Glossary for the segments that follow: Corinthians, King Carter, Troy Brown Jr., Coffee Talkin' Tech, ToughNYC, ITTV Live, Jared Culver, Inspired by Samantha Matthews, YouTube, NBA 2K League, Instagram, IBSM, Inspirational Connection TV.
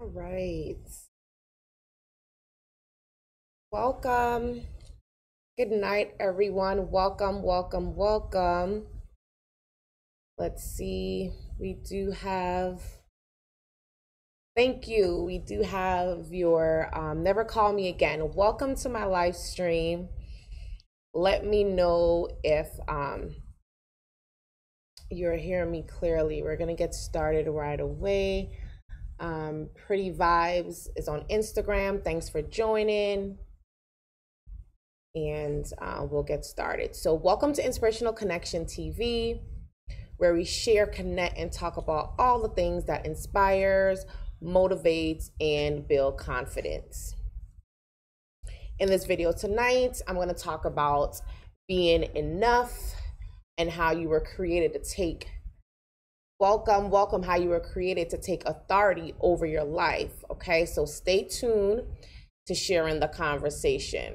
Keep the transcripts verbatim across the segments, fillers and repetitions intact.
All right. Welcome. Good night, everyone. Welcome, welcome, welcome. Let's see. We do have. Thank you. We do have your um, Never Call Me Again. Welcome to my live stream. Let me know if um, you're hearing me clearly. We're going to get started right away. Um, Pretty Vibes is on Instagram. Thanks for joining. And uh, we'll get started. So welcome to Inspirational Connection T V, where we share, connect, and talk about all the things that inspires, motivates, and build confidence. In this video tonight, I'm going to talk about being enough and how you were created to take. Welcome, welcome, how you were created to take authority over your life. Okay, so stay tuned to sharing the conversation.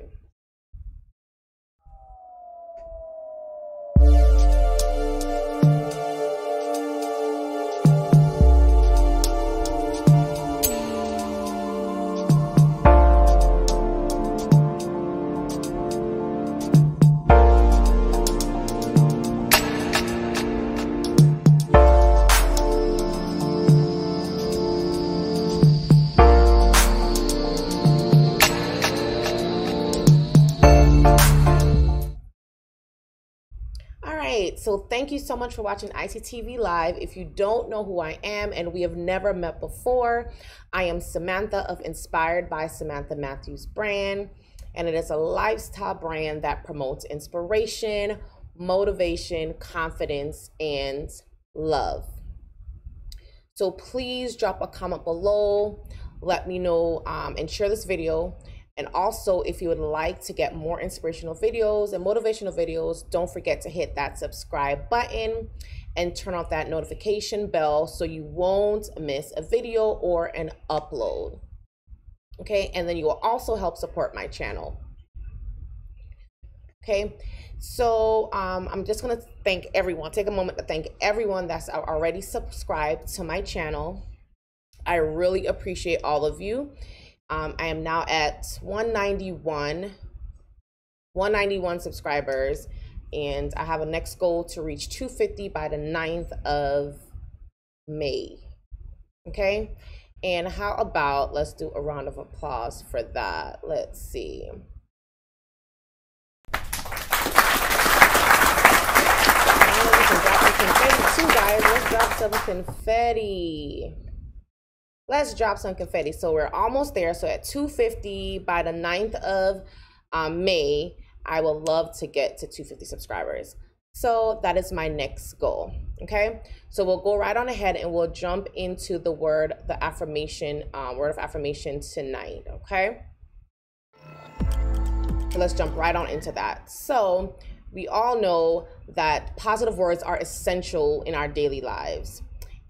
So thank you so much for watching I T T V Live. If you don't know who I am and we have never met before, I am Samantha of Inspired by Samantha Matthews brand, and it is a lifestyle brand that promotes inspiration, motivation, confidence, and love. So please drop a comment below, let me know, um, and share this video. And also, if you would like to get more inspirational videos and motivational videos, don't forget to hit that subscribe button and turn on that notification bell so you won't miss a video or an upload. Okay, and then you will also help support my channel. Okay, so um, I'm just gonna thank everyone. Take a moment to thank everyone that's already subscribed to my channel. I really appreciate all of you. Um, I am now at one ninety-one subscribers, and I have a next goal to reach two fifty by the ninth of May. Okay, and how about let's do a round of applause for that. Let's see. Confetti too, guys. Let's drop some confetti. Let's drop some confetti. So we're almost there. So at two fifty by the ninth of um, May, I would love to get to two fifty subscribers. So that is my next goal. Okay. So we'll go right on ahead and we'll jump into the word, the affirmation, um, word of affirmation tonight. Okay. So let's jump right on into that. So we all know that positive words are essential in our daily lives.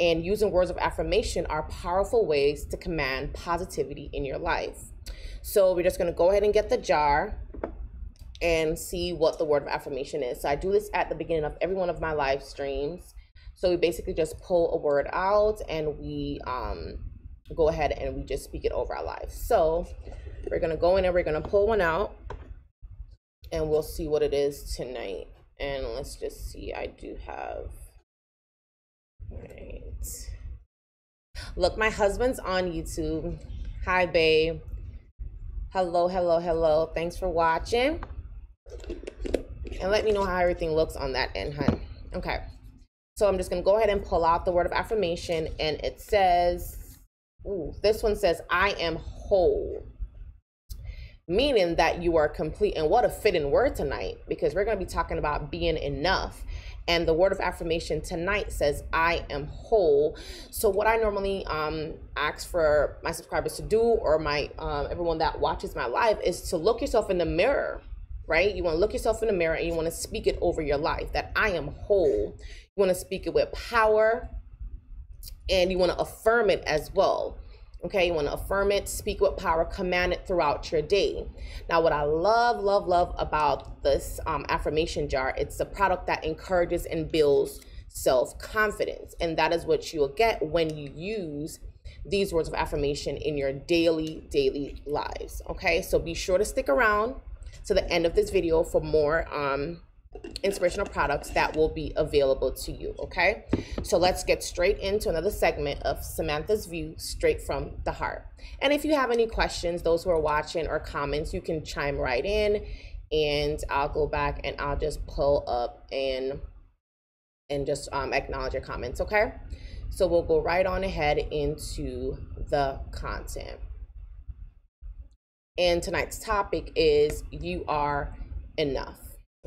And using words of affirmation are powerful ways to command positivity in your life. So we're just gonna go ahead and get the jar and see what the word of affirmation is. So I do this at the beginning of every one of my live streams. So we basically just pull a word out and we um, go ahead and we just speak it over our lives. So we're gonna go in and we're gonna pull one out and we'll see what it is tonight. And let's just see, I do have, all right. Look, my husband's on YouTube. Hi, babe. Hello, hello, hello. Thanks for watching. And let me know how everything looks on that end, hun. Okay. So I'm just going to go ahead and pull out the word of affirmation. And it says, ooh, this one says, I am whole. Meaning that you are complete. And what a fitting word tonight, because we're going to be talking about being enough. And the word of affirmation tonight says, I am whole. So what I normally um, ask for my subscribers to do, or my um, everyone that watches my live, is to look yourself in the mirror, right? You want to look yourself in the mirror and you want to speak it over your life, that I am whole. You want to speak it with power and you want to affirm it as well. Okay, you want to affirm it, speak with power, command it throughout your day. Now, what I love, love, love about this um, affirmation jar, it's a product that encourages and builds self-confidence. And that is what you will get when you use these words of affirmation in your daily, daily lives. Okay, so be sure to stick around to the end of this video for more um, inspirational products that will be available to you. Okay, so let's get straight into another segment of Samantha's View, straight from the heart. And if you have any questions, those who are watching, or comments, you can chime right in, and I'll go back and I'll just pull up and and just um, acknowledge your comments. Okay, so we'll go right on ahead into the content, and tonight's topic is you are enough.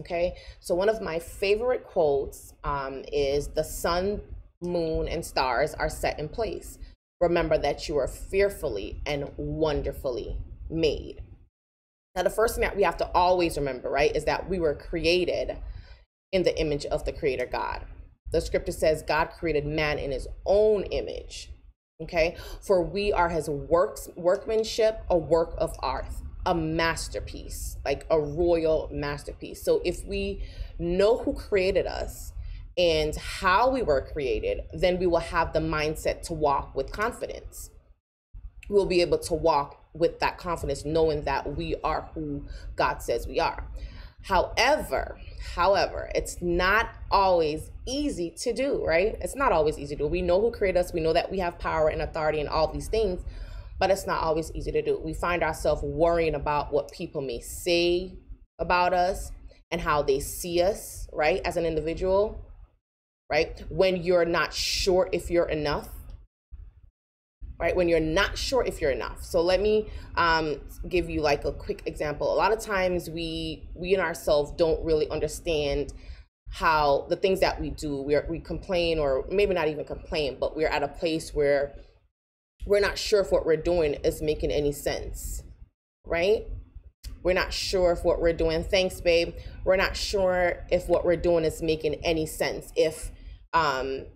Okay, so one of my favorite quotes um, is, the sun, moon, and stars are set in place. Remember that you are fearfully and wonderfully made. Now, the first thing that we have to always remember, right, is that we were created in the image of the Creator God. The scripture says God created man in his own image. Okay, for we are his works, workmanship, a work of art, a masterpiece, like a royal masterpiece. So if we know who created us and how we were created, then we will have the mindset to walk with confidence. We'll be able to walk with that confidence, knowing that we are who God says we are. However, however, it's not always easy to do, right? It's not always easy to do. We know who created us. We know that we have power and authority and all these things, but it's not always easy to do. We find ourselves worrying about what people may say about us and how they see us, right, as an individual, right? When you're not sure if you're enough, right? When you're not sure if you're enough. So let me um, give you like a quick example. A lot of times we, we and ourselves don't really understand how the things that we do, we're, we complain, or maybe not even complain, but we're at a place where we're not sure if what we're doing is making any sense, right? We're not sure if what we're doing, thanks babe, we're not sure if what we're doing is making any sense. If, um,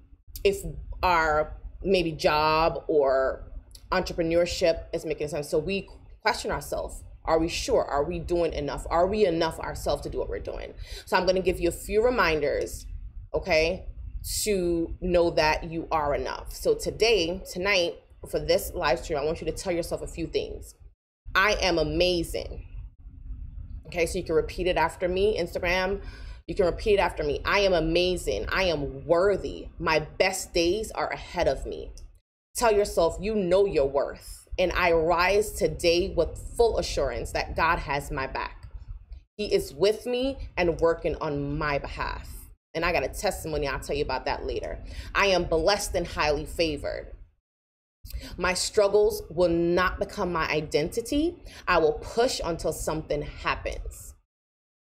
if our maybe job or entrepreneurship is making sense. So we question ourselves. Are we sure? Are we doing enough? Are we enough ourselves to do what we're doing? So I'm gonna give you a few reminders, okay, to know that you are enough. So today, tonight, for this live stream, I want you to tell yourself a few things. I am amazing. Okay, so you can repeat it after me. Instagram, you can repeat it after me. I am amazing. I am worthy. My best days are ahead of me. Tell yourself, you know your worth, and I rise today with full assurance that God has my back. He is with me and working on my behalf. And I got a testimony, I'll tell you about that later. I am blessed and highly favored. My struggles will not become my identity. I will push until something happens.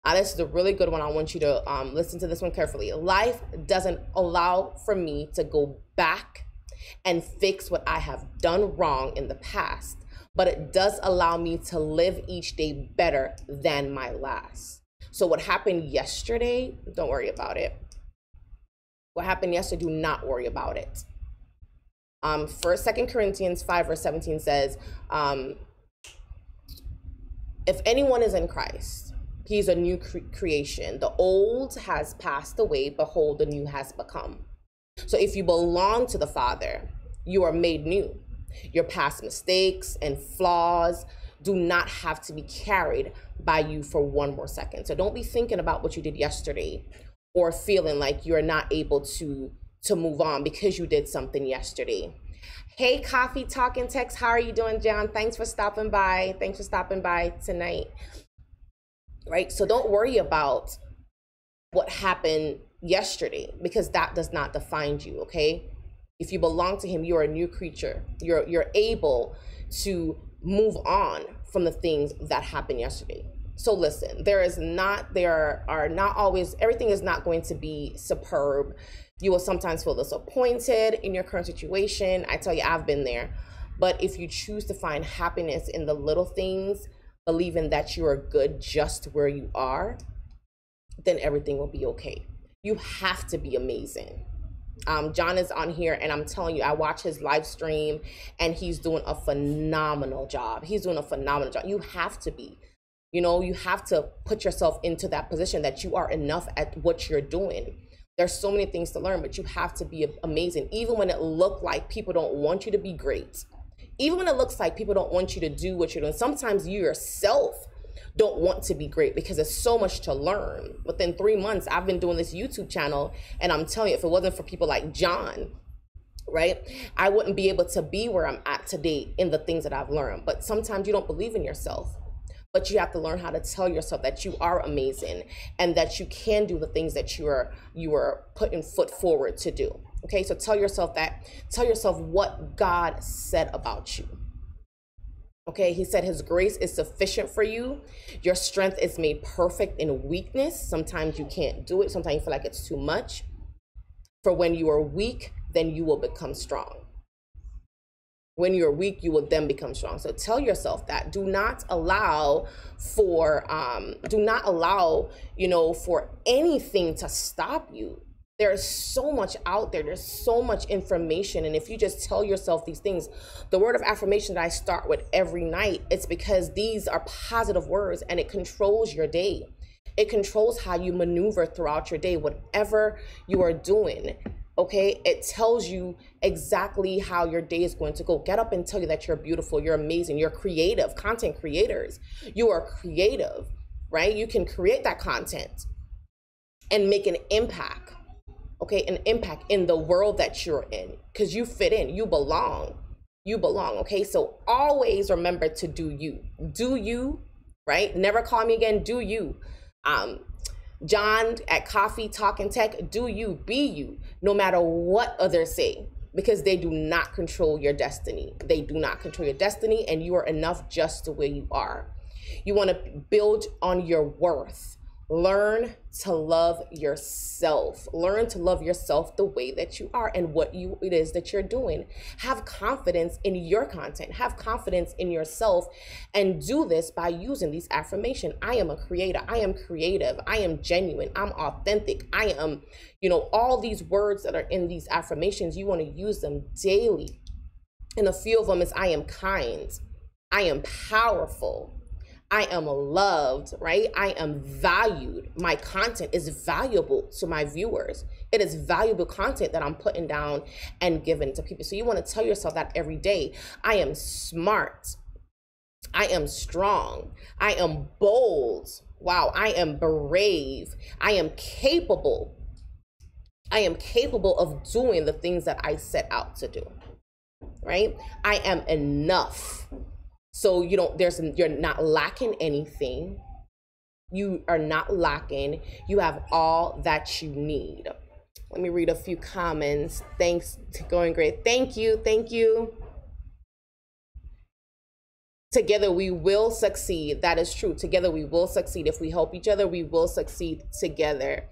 Now, this is a really good one. I want you to um, listen to this one carefully. Life doesn't allow for me to go back and fix what I have done wrong in the past, but it does allow me to live each day better than my last. So what happened yesterday, don't worry about it. What happened yesterday, do not worry about it. Um, First, Second Corinthians five verse seventeen says, um, "If anyone is in Christ, he's a new cre creation. The old has passed away; behold, the new has become." So, if you belong to the Father, you are made new. Your past mistakes and flaws do not have to be carried by you for one more second. So, don't be thinking about what you did yesterday, or feeling like you're not able to. to move on because you did something yesterday. Hey, Coffee Talkin' Tech, how are you doing, John? Thanks for stopping by. Thanks for stopping by tonight. Right, so don't worry about what happened yesterday because that does not define you, okay? If you belong to him, you're a new creature. You're, you're able to move on from the things that happened yesterday. So listen, there is not, there are not always, everything is not going to be superb. You will sometimes feel disappointed in your current situation. I tell you, I've been there. But if you choose to find happiness in the little things, believing that you are good just where you are, then everything will be okay. You have to be amazing. Um, John is on here, and I'm telling you, I watch his live stream, and he's doing a phenomenal job. He's doing a phenomenal job. You have to be. You know, you have to put yourself into that position that you are enough at what you're doing. There's so many things to learn, but you have to be amazing. Even when it looks like people don't want you to be great. Even when it looks like people don't want you to do what you're doing. Sometimes you yourself don't want to be great because there's so much to learn. Within three months, I've been doing this YouTube channel, and I'm telling you, if it wasn't for people like John, right, I wouldn't be able to be where I'm at today in the things that I've learned. But sometimes you don't believe in yourself. But you have to learn how to tell yourself that you are amazing and that you can do the things that you are you are putting foot forward to do. Okay, so tell yourself that. Tell yourself what God said about you. Okay, he said his grace is sufficient for you. Your strength is made perfect in weakness. Sometimes you can't do it. Sometimes you feel like it's too much. For when you are weak, then you will become strong. When you're weak, you will then become strong. So tell yourself that. Do not allow for, um, do not allow, you know, for anything to stop you. There's so much out there. There's so much information. And if you just tell yourself these things, the word of affirmation that I start with every night, it's because these are positive words and it controls your day. It controls how you maneuver throughout your day, whatever you are doing. Okay, it tells you exactly how your day is going to go. Get up and tell you that you're beautiful, you're amazing, you're creative. Content creators, you are creative, right? You can create that content and make an impact, okay? An impact in the world that you're in because you fit in, you belong, you belong, okay? So always remember to do you, do you, right? Never call me again, do you. Um, John at Coffee Talkin' Tech, do you, be you, no matter what others say, because they do not control your destiny. They do not control your destiny, and you are enough just the way you are. You want to build on your worth. Learn to love yourself. Learn to love yourself the way that you are and what you it is that you're doing. Have confidence in your content. Have confidence in yourself, and do this by using these affirmations. I am a creator. I am creative. I am genuine. I'm authentic. I am, you know, all these words that are in these affirmations, you want to use them daily. And a few of them is I am kind. I am powerful. I am loved, right? I am valued. My content is valuable to my viewers. It is valuable content that I'm putting down and giving to people. So you want to tell yourself that every day. I am smart. I am strong. I am bold. Wow. I am brave. I am capable. I am capable of doing the things that I set out to do, right? I am enough. So you don't, there's, you're not lacking anything. You are not lacking. You have all that you need. Let me read a few comments. Thanks to going great. Thank you. Thank you. Together we will succeed. That is true. Together we will succeed. If we help each other, we will succeed together.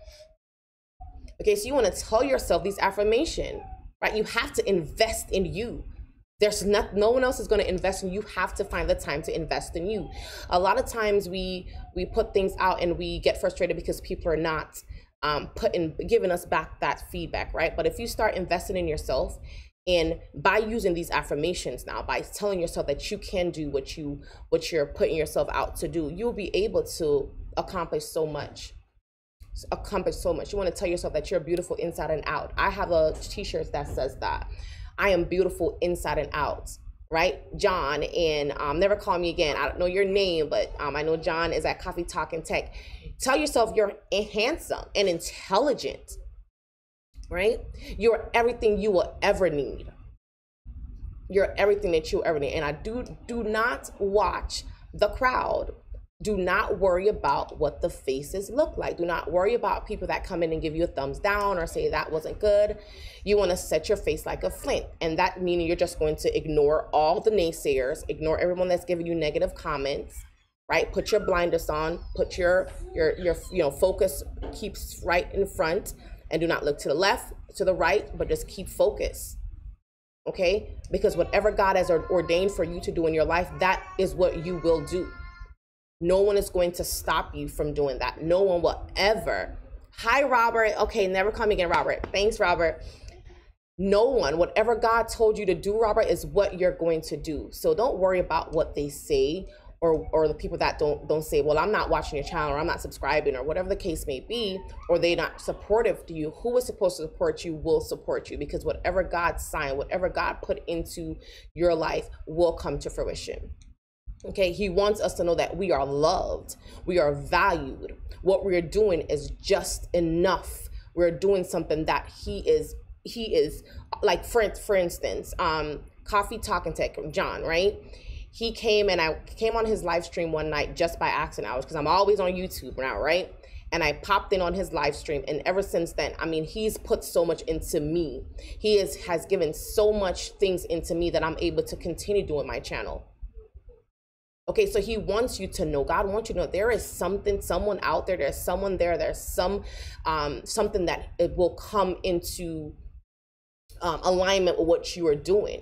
Okay. So you want to tell yourself these affirmations, right? You have to invest in you. There's not, no one else is going to invest in you. You have to find the time to invest in you. A lot of times we we put things out and we get frustrated because people are not um, putting, giving us back that feedback, right? But if you start investing in yourself, and by using these affirmations now, by telling yourself that you can do what you what you're putting yourself out to do, you'll be able to accomplish so much. Accomplish so much. You want to tell yourself that you're beautiful inside and out. I have a t-shirt that says that. I am beautiful inside and out, right? John, and um, never call me again. I don't know your name, but um, I know John is at Coffee Talkin' Tech. Tell yourself you're handsome and intelligent, right? You're everything you will ever need. You're everything that you ever need. And I do, do not watch the crowd. Do not worry about what the faces look like. Do not worry about people that come in and give you a thumbs down or say that wasn't good. You want to set your face like a flint. And that meaning you're just going to ignore all the naysayers, ignore everyone that's giving you negative comments, right? Put your blinders on, put your, your, your you know, focus keeps right in front, and do not look to the left, to the right, but just keep focus. Okay? Because whatever God has ordained for you to do in your life, that is what you will do. No one is going to stop you from doing that. No one will ever. Hi, Robert. Okay, never come again, Robert. Thanks, Robert. No one, whatever God told you to do, Robert, is what you're going to do. So don't worry about what they say, or or the people that don't don't say, well, I'm not watching your channel, or I'm not subscribing, or whatever the case may be, or they're not supportive to you. Who is supposed to support you will support you, because whatever God signed, whatever God put into your life will come to fruition. Okay, he wants us to know that we are loved, we are valued. What we're doing is just enough. We're doing something that he is, he is like, for, for instance, um, Coffee Talkin' Tech, John, right? He came and I came on his live stream one night just by accident. I was, because I'm always on YouTube now, right? And I popped in on his live stream, and ever since then, I mean, he's put so much into me. He is, has given so much things into me that I'm able to continue doing my channel. Okay, so he wants you to know, God wants you to know there is something, someone out there, there's someone there, there's some, um, something that it will come into um, alignment with what you are doing.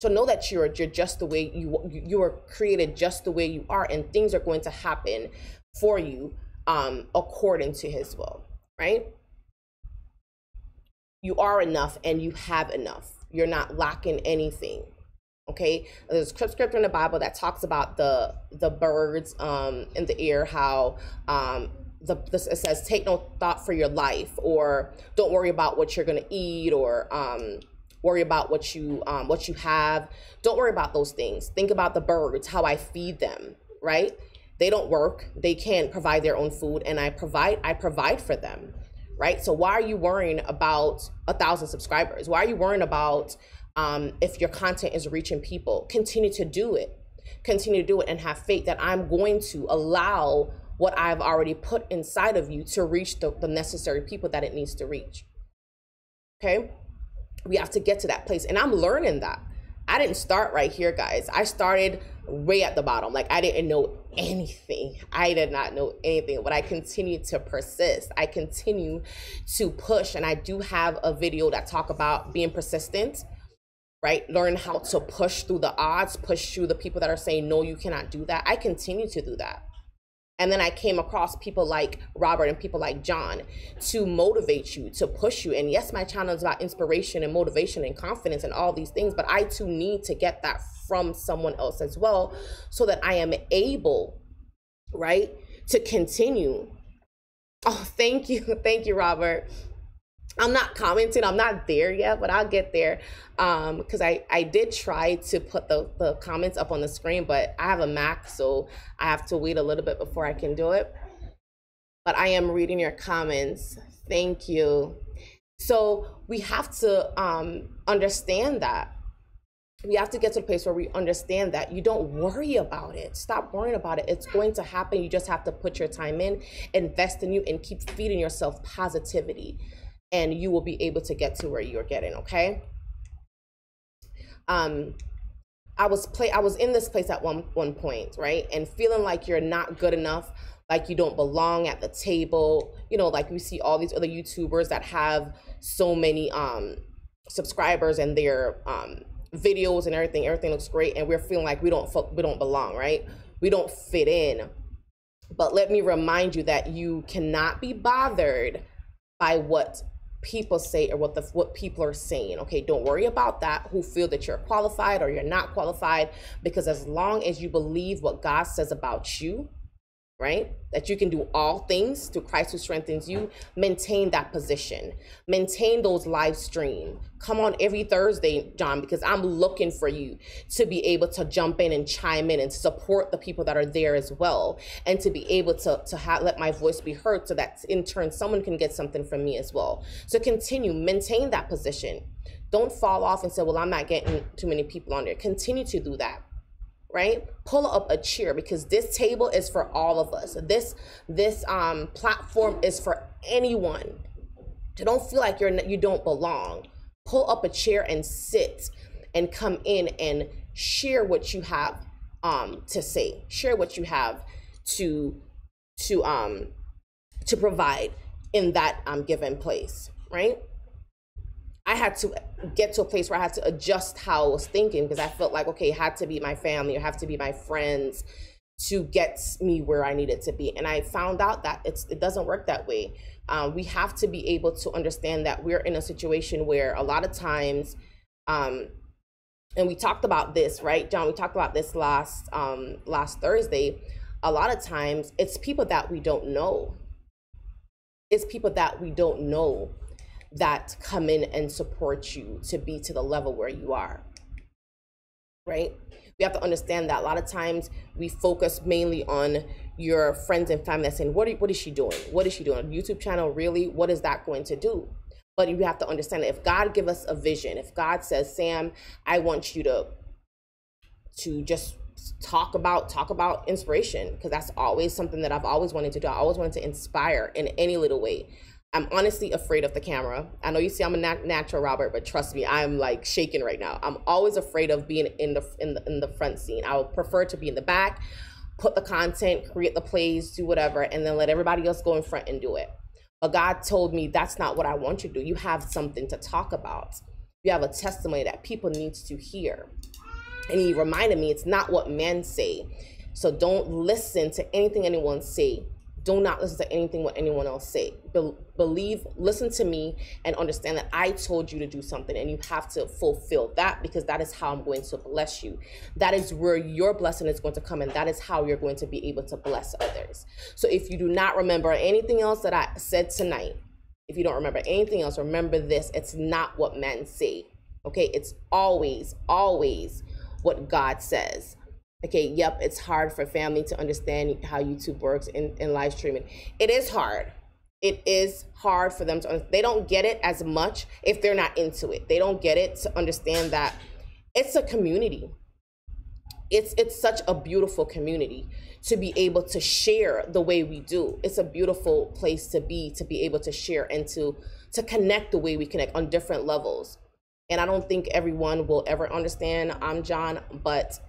So know that you're, you're just the way you, you are created, just the way you are, and things are going to happen for you um, according to his will, right? You are enough and you have enough. You're not lacking anything. Okay, there's a scripture in the Bible that talks about the the birds um, in the air, how um, the, this, it says, take no thought for your life, or don't worry about what you're going to eat, or um, worry about what you um, what you have. Don't worry about those things. Think about the birds, how I feed them, right? They don't work. They can't provide their own food, and I provide, I provide for them, right? So why are you worrying about a thousand subscribers? Why are you worrying about Um, if your content is reaching people? Continue to do it, continue to do it, and have faith that I'm going to allow what I've already put inside of you to reach the, the necessary people that it needs to reach. Okay, we have to get to that place, and I'm learning that. I didn't start right here, guys. I started way at the bottom. Like, I didn't know anything. I did not know anything, but I continue to persist. I continue to push, and I do have a video that talk about being persistent, right? Learn how to push through the odds, push through the people that are saying, no, you cannot do that. I continue to do that. And then I came across people like Robert and people like John to motivate you, to push you. And yes, my channel is about inspiration and motivation and confidence and all these things, but I too need to get that from someone else as well, so that I am able, right, to continue. Oh, thank you. Thank you, Robert. I'm not commenting, I'm not there yet, but I'll get there, um, because I, I did try to put the, the comments up on the screen, but I have a Mac, so I have to wait a little bit before I can do it. But I am reading your comments. Thank you. So we have to um, understand that. We have to get to the place where we understand that you don't worry about it. Stop worrying about it. It's going to happen. You just have to put your time in, invest in you, and keep feeding yourself positivity, and you will be able to get to where you're getting, okay? Um, I was play. I was in this place at one, one point, right? And feeling like you're not good enough, like you don't belong at the table. You know, like we see all these other YouTubers that have so many um, subscribers, and their um, videos and everything, everything looks great. And we're feeling like we don't, we don't belong, right? We don't fit in. But let me remind you that you cannot be bothered by what people say or what the what people are saying. Okay, don't worry about that, who feel that you're qualified or you're not qualified, because as long as you believe what God says about you, right, that you can do all things through Christ who strengthens you, maintain that position, maintain those live stream. Come on every Thursday, John, because I'm looking for you to be able to jump in and chime in and support the people that are there as well, and to be able to, to have, let my voice be heard, so that in turn someone can get something from me as well. So continue, maintain that position. Don't fall off and say, well, I'm not getting too many people on there. Continue to do that, right? Pull up a chair, because this table is for all of us. This this um, platform is for anyone. So don't feel like you're, you don't belong. Pull up a chair and sit, and come in and share what you have um, to say. Share what you have to to um to provide in that um given place, right? I had to get to a place where I had to adjust how I was thinking, because I felt like, okay, it had to be my family, it had to be my friends, to get me where I needed to be. And I found out that it's, it doesn't work that way. Um, we have to be able to understand that we're in a situation where a lot of times, um, and we talked about this, right, John? We talked about this last, um, last Thursday. A lot of times it's people that we don't know. It's people that we don't know that come in and support you to be to the level where you are, right? We have to understand that a lot of times we focus mainly on your friends and family that's saying, what, are, what is she doing? What is she doing? A YouTube channel, really? What is that going to do? But you have to understand that if God gives us a vision, if God says, Sam, I want you to, to just talk about, talk about inspiration, because that's always something that I've always wanted to do. I always wanted to inspire in any little way. I'm honestly afraid of the camera. I know you see I'm a nat natural Robert, but trust me, I'm like shaking right now. I'm always afraid of being in the, in the, in the front scene. I would prefer to be in the back, put the content, create the plays, do whatever, and then let everybody else go in front and do it. But God told me that's not what I want you to do. You have something to talk about. You have a testimony that people need to hear. And he reminded me, it's not what men say. So don't listen to anything anyone say. Do not listen to anything what anyone else say. Be believe, listen to me, and understand that I told you to do something, and you have to fulfill that, because that is how I'm going to bless you. That is where your blessing is going to come, and that is how you're going to be able to bless others. So if you do not remember anything else that I said tonight, if you don't remember anything else, remember this: it's not what men say. Okay, it's always, always what God says. Okay, yep, it's hard for family to understand how YouTube works in, in live streaming. It is hard. It is hard for them to understand. They don't get it as much if they're not into it. They don't get it to understand that it's a community. It's, it's such a beautiful community to be able to share the way we do. It's a beautiful place to be, to be able to share and to, to connect the way we connect on different levels. And I don't think everyone will ever understand, I'm John, but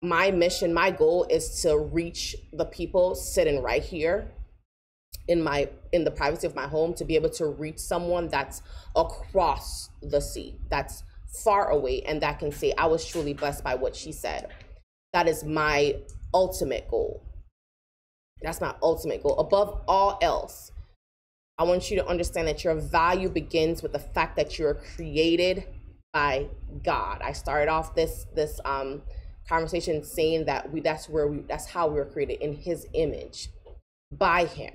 my mission, my goal is to reach the people sitting right here in my in the privacy of my home, to be able to reach someone that's across the sea, that's far away, and that can say, I was truly blessed by what she said. That is my ultimate goal. That's my ultimate goal. Above all else, I want you to understand that your value begins with the fact that you're created by God. I started off this this um conversation saying that we that's where we that's how we were created, in his image, by him.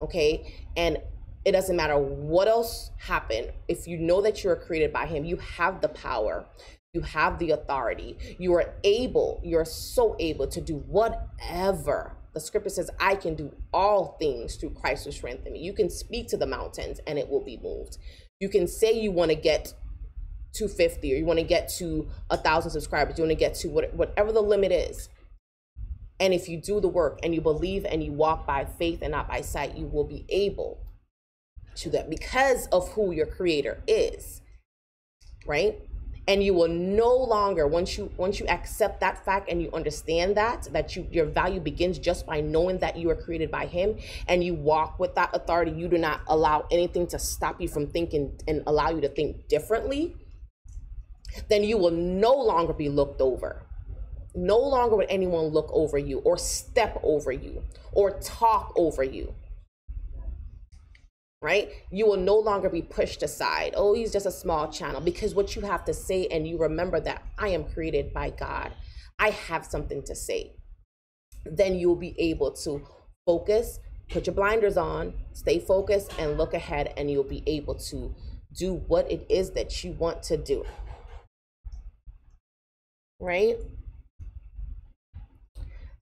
Okay, and it doesn't matter what else happened. If you know that you're created by him, you have the power, you have the authority, you are able, you're so able to do whatever. The scripture says, I can do all things through Christ who strengthens me. You can speak to the mountains and it will be moved. You can say you want to get two fifty, or you want to get to a thousand subscribers, you want to get to what, whatever the limit is. And if you do the work and you believe and you walk by faith and not by sight, you will be able to that because of who your creator is, right? And you will no longer, once you once you accept that fact and you understand that, that you, your value begins just by knowing that you are created by him, and you walk with that authority, you do not allow anything to stop you from thinking and allow you to think differently, then you will no longer be looked over. No longer would anyone look over you or step over you or talk over you, right? You will no longer be pushed aside. Oh, he's just a small channel, because what you have to say, and you remember that I am created by God, I have something to say. Then you'll be able to focus, put your blinders on, stay focused and look ahead, and you'll be able to do what it is that you want to do. Right?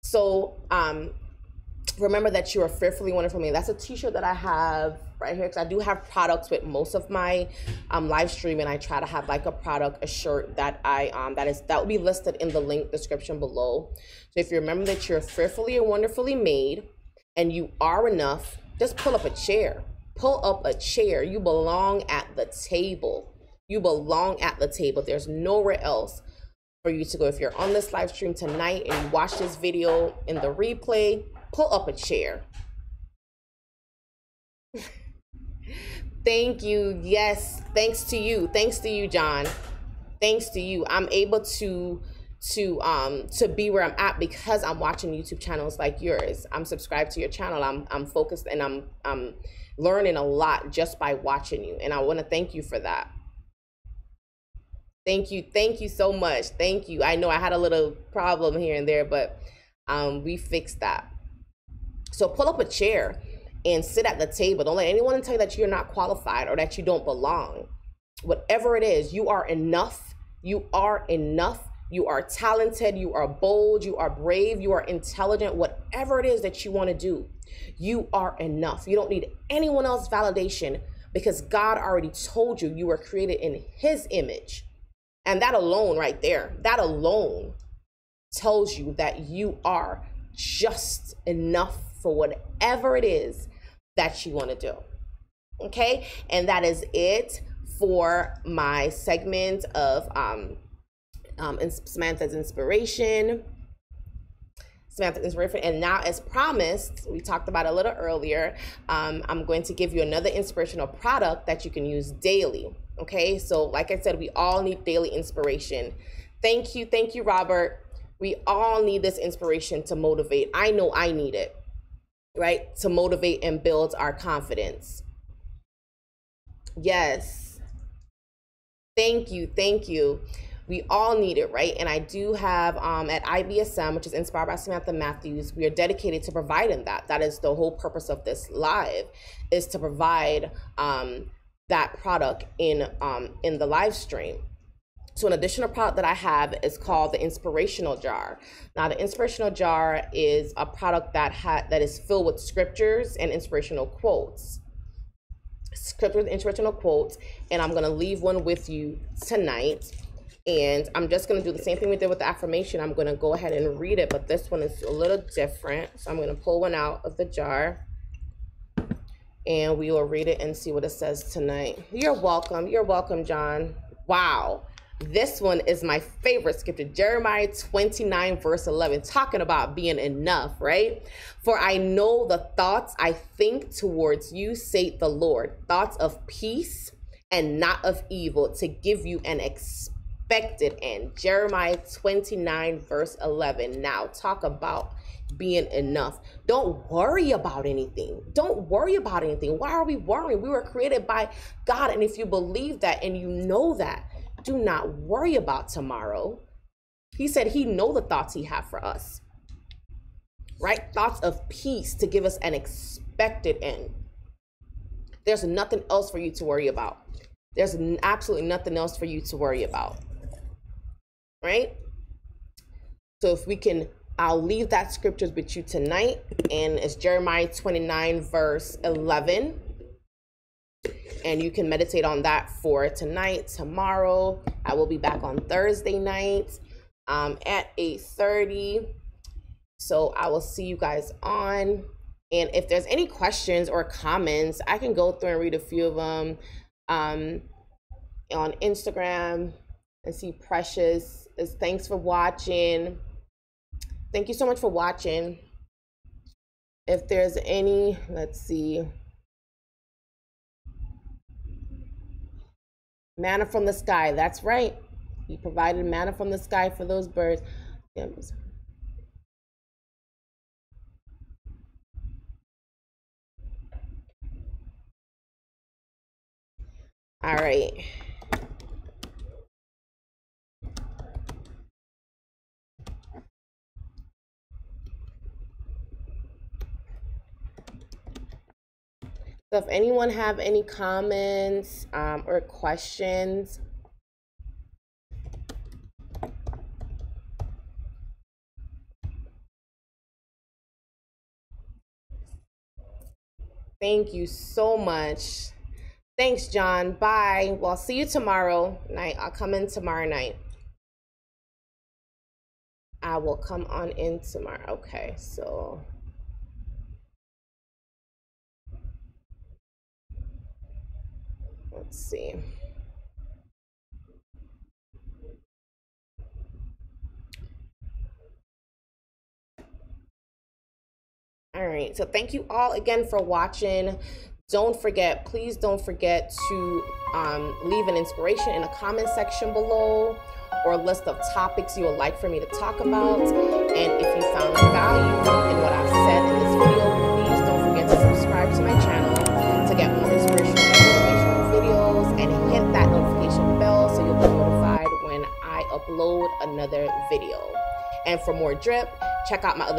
So um, remember that you are fearfully and wonderfully made. That's a t-shirt that I have right here, because I do have products with most of my um, live stream, and I try to have like a product, a shirt that I um, that is that will be listed in the link description below. So if you remember that you're fearfully and wonderfully made, and you are enough, just pull up a chair. Pull up a chair. You belong at the table. You belong at the table. There's nowhere else for you to go. If you're on this live stream tonight and you watch this video in the replay, pull up a chair. Thank you. Yes, thanks to you. Thanks to you, John. Thanks to you. I'm able to to um to be where I'm at because I'm watching YouTube channels like yours. I'm subscribed to your channel. I'm I'm focused and I'm I'm learning a lot just by watching you, and I want to thank you for that. Thank you, thank you so much. Thank you. I know I had a little problem here and there, but um we fixed that. So pull up a chair and sit at the table. Don't let anyone tell you that you're not qualified or that you don't belong. Whatever it is, you are enough. You are enough. You are talented, you are bold, you are brave, you are intelligent, whatever it is that you want to do, you are enough. You don't need anyone else's validation because God already told you you were created in His image. And that alone right there, that alone tells you that you are just enough for whatever it is that you want to do. Okay, and that is it for my segment of um Um, and Samantha's inspiration, Samantha's inspiration. And now, as promised, we talked about a little earlier, um, I'm going to give you another inspirational product that you can use daily. Okay, so like I said, we all need daily inspiration. Thank you, thank you, Robert. We all need this inspiration to motivate. I know I need it, right? To motivate and build our confidence. Yes. Thank you, thank you. We all need it, right? And I do have um, at I B S M, which is Inspired by Samantha Matthews, we are dedicated to providing that. That is the whole purpose of this live, is to provide um, that product in, um, in the live stream. So an additional product that I have is called the Inspirational Jar. Now the Inspirational Jar is a product that, ha that is filled with scriptures and inspirational quotes. Scriptures and inspirational quotes, and I'm gonna leave one with you tonight. And I'm just gonna do the same thing we did with the affirmation. I'm gonna go ahead and read it, but this one is a little different. So I'm gonna pull one out of the jar and we will read it and see what it says tonight. You're welcome, you're welcome, John. Wow, this one is my favorite scripture, Jeremiah twenty-nine verse eleven, talking about being enough, right? For I know the thoughts I think towards you, saith the Lord, thoughts of peace and not of evil, to give you an expectation. Expected in Jeremiah twenty-nine verse eleven. Now talk about being enough. Don't worry about anything. Don't worry about anything. Why are we worrying? We were created by God, and if you believe that and you know that, do not worry about tomorrow. He said He knows the thoughts He has for us, right? Thoughts of peace to give us an expected end. There's nothing else for you to worry about. There's absolutely nothing else for you to worry about. Right? So if we can, I'll leave that scriptures with you tonight, and it's Jeremiah twenty-nine verse eleven, and you can meditate on that for tonight, tomorrow. I will be back on Thursday night um, at eight thirty, so I will see you guys on. And if there's any questions or comments, I can go through and read a few of them um on Instagram. And see, Precious is, thanks for watching. Thank you so much for watching. If there's any, let's see, manna from the sky, that's right, He provided manna from the sky for those birds. Yeah, all right. So if anyone have any comments um, or questions, thank you so much. Thanks, John. Bye. Well, I'll see you tomorrow night. I'll come in tomorrow night. I will come on in tomorrow. Okay, so. Let's see. All right, so thank you all again for watching. Don't forget, please don't forget to um, leave an inspiration in the comment section below, or a list of topics you would like for me to talk about. And if you found value in what I've said in this video, please don't forget to subscribe to my channel to get more inspirational and motivational videos, and hit that notification bell so you'll be notified when I upload another video. And for more drip, check out my other